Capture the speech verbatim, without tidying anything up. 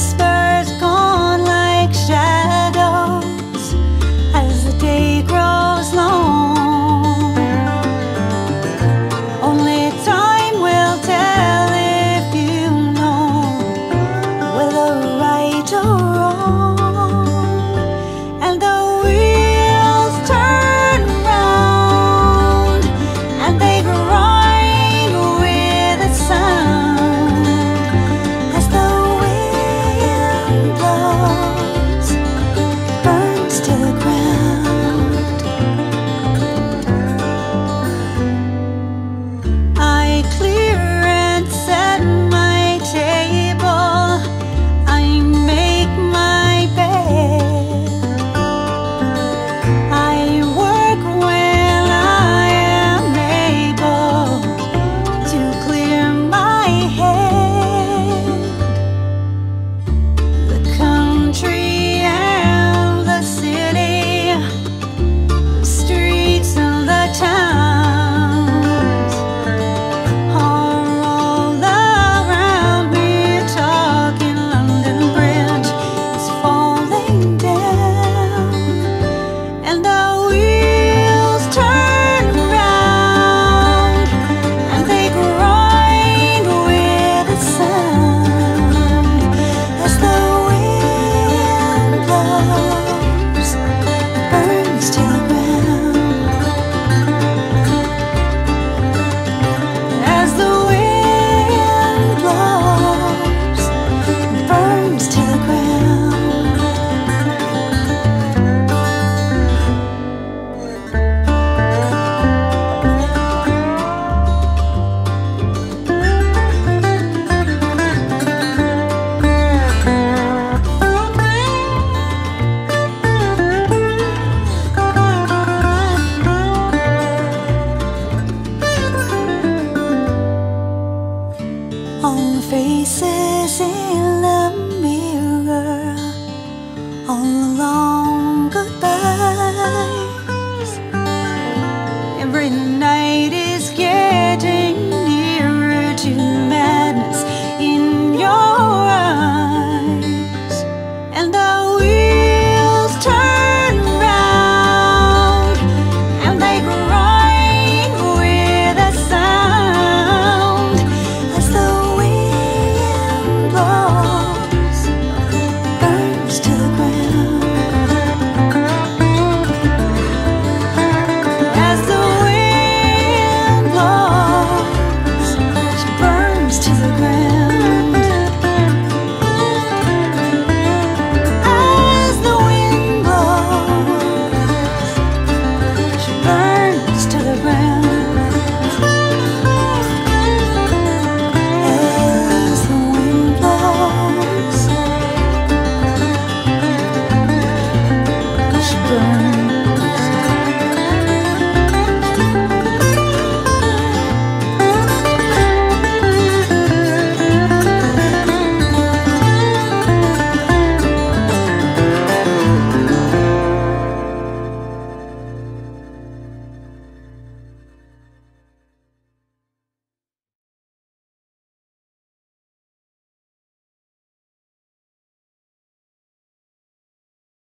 whispers gone like shadows as the day grows long. Only time will tell if you know whether right or wrong. And the wheels turn round and they grind with a sound. Faces in the mirror, all along goodbye.